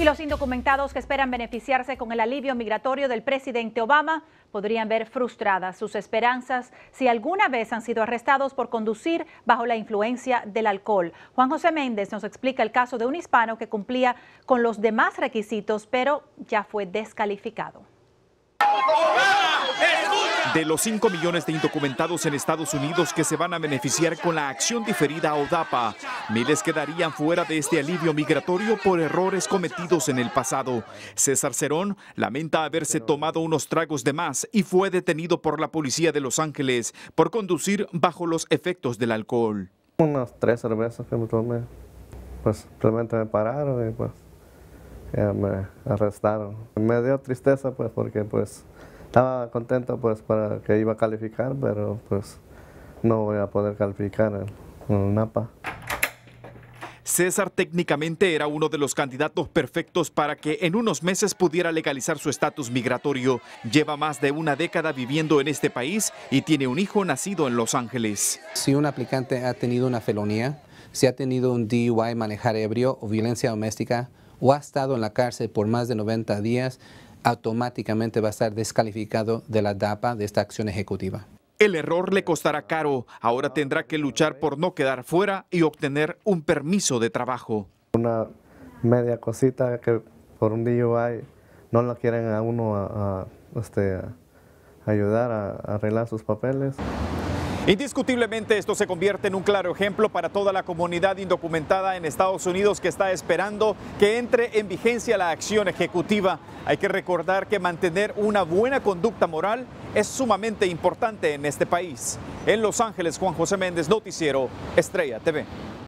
Y los indocumentados que esperan beneficiarse con el alivio migratorio del presidente Obama podrían ver frustradas sus esperanzas si alguna vez han sido arrestados por conducir bajo la influencia del alcohol. Juan José Méndez nos explica el caso de un hispano que cumplía con los demás requisitos, pero ya fue descalificado. De los 5 millones de indocumentados en Estados Unidos que se van a beneficiar con la acción diferida o DAPA, miles quedarían fuera de este alivio migratorio por errores cometidos en el pasado. César Cerón lamenta haberse tomado unos tragos de más y fue detenido por la policía de Los Ángeles por conducir bajo los efectos del alcohol. Unas 3 cervezas que me tomé, pues simplemente me pararon y pues me arrestaron. Me dio tristeza pues porque pues estaba contento pues para que iba a calificar, pero pues no voy a poder calificar en el mapa. César técnicamente era uno de los candidatos perfectos para que en unos meses pudiera legalizar su estatus migratorio. Lleva más de una década viviendo en este país y tiene un hijo nacido en Los Ángeles. Si un aplicante ha tenido una felonía, si ha tenido un DUI, manejar ebrio o violencia doméstica, o ha estado en la cárcel por más de 90 días, automáticamente va a estar descalificado de la DAPA, de esta acción ejecutiva. El error le costará caro. Ahora tendrá que luchar por no quedar fuera y obtener un permiso de trabajo. Una media cosita que por un DUI no la quieren a uno a ayudar a arreglar sus papeles. Indiscutiblemente esto se convierte en un claro ejemplo para toda la comunidad indocumentada en Estados Unidos que está esperando que entre en vigencia la acción ejecutiva. Hay que recordar que mantener una buena conducta moral es sumamente importante en este país. En Los Ángeles, Juan José Méndez, Noticiero Estrella TV.